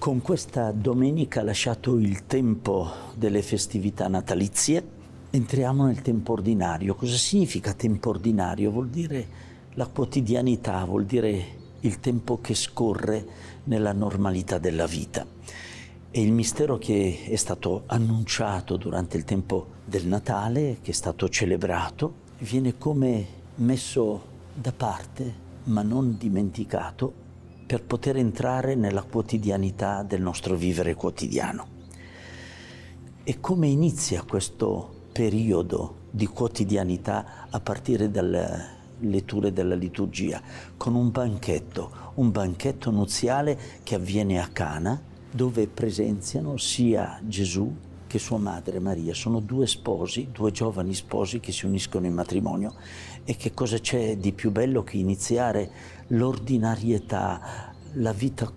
Con questa domenica, lasciato il tempo delle festività natalizie, entriamo nel tempo ordinario. Cosa significa tempo ordinario? Vuol dire la quotidianità, vuol dire il tempo che scorre nella normalità della vita. E il mistero che è stato annunciato durante il tempo del Natale, che è stato celebrato, viene come messo da parte, ma non dimenticato, per poter entrare nella quotidianità del nostro vivere quotidiano. E come inizia questo periodo di quotidianità a partire dal letture della liturgia, con un banchetto nuziale che avviene a Cana, dove presenziano sia Gesù che sua madre Maria. Sono due sposi, due giovani sposi che si uniscono in matrimonio. E che cosa c'è di più bello che iniziare l'ordinarietà, la vita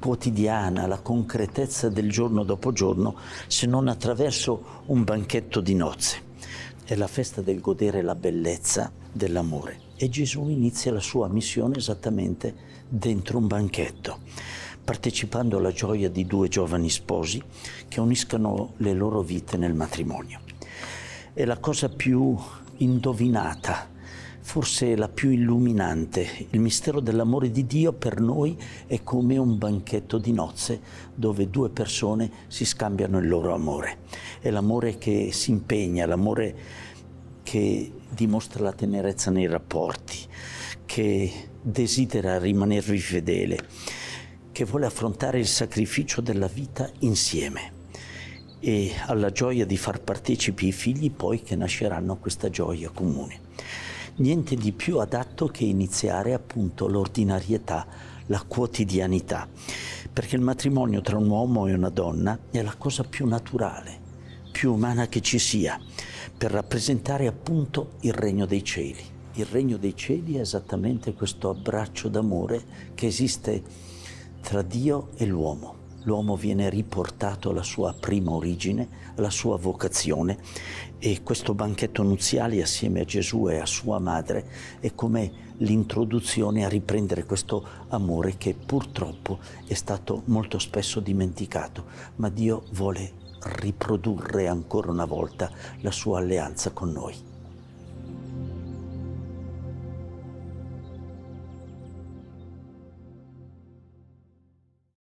quotidiana, la concretezza del giorno dopo giorno, se non attraverso un banchetto di nozze? È la festa del godere la bellezza dell'amore. E Gesù inizia la sua missione esattamente dentro un banchetto, partecipando alla gioia di due giovani sposi che uniscono le loro vite nel matrimonio. È la cosa più indovinata, forse la più illuminante. Il mistero dell'amore di Dio per noi è come un banchetto di nozze dove due persone si scambiano il loro amore. È l'amore che si impegna, l'amore che dimostra la tenerezza nei rapporti, che desidera rimanervi fedele, che vuole affrontare il sacrificio della vita insieme. E alla gioia di far partecipi i figli poi che nasceranno a questa gioia comune. Niente di più adatto che iniziare appunto l'ordinarietà, la quotidianità, perché il matrimonio tra un uomo e una donna è la cosa più naturale, più umana che ci sia, per rappresentare appunto il regno dei cieli. Il regno dei cieli è esattamente questo abbraccio d'amore che esiste tra Dio e l'uomo. L'uomo viene riportato alla sua prima origine, alla sua vocazione, e questo banchetto nuziale assieme a Gesù e a sua madre è come l'introduzione a riprendere questo amore che purtroppo è stato molto spesso dimenticato, ma Dio vuole riprodurre ancora una volta la sua alleanza con noi.